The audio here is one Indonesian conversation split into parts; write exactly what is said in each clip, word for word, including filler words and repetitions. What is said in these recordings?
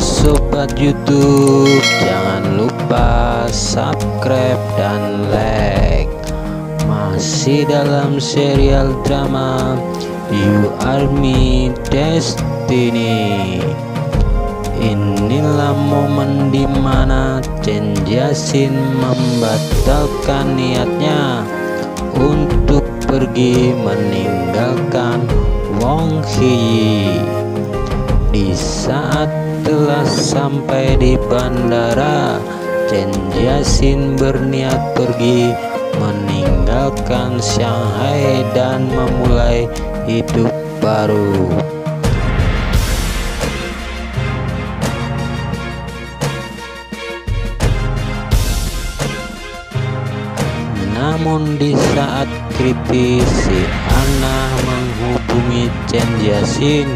sobat YouTube, jangan lupa subscribe dan like. Masih dalam serial drama You Are My Destiny. Inilah momen dimana Chen Jiaxin membatalkan niatnya untuk pergi meninggalkan Wang Xiyi. Di saat telah sampai di bandara, Chen Jiaxin berniat pergi meninggalkan Shanghai dan memulai hidup baru. Namun di saat kritis, si Anna menghubungi Chen Jiaxin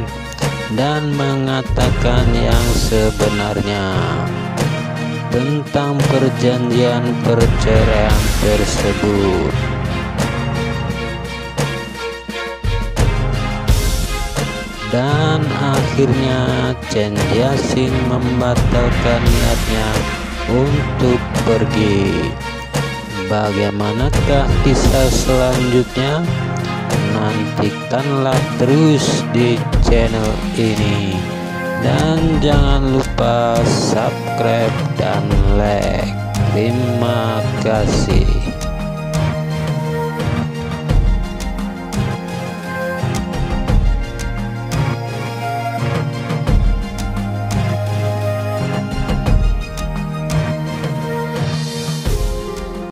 dan mengatakan yang sebenarnya tentang perjanjian perceraian tersebut. Dan akhirnya Chen Jiaxin membatalkan niatnya untuk pergi. Bagaimanakah kisah selanjutnya? Nantikanlah terus di channel ini, dan jangan lupa subscribe dan like. Terima kasih.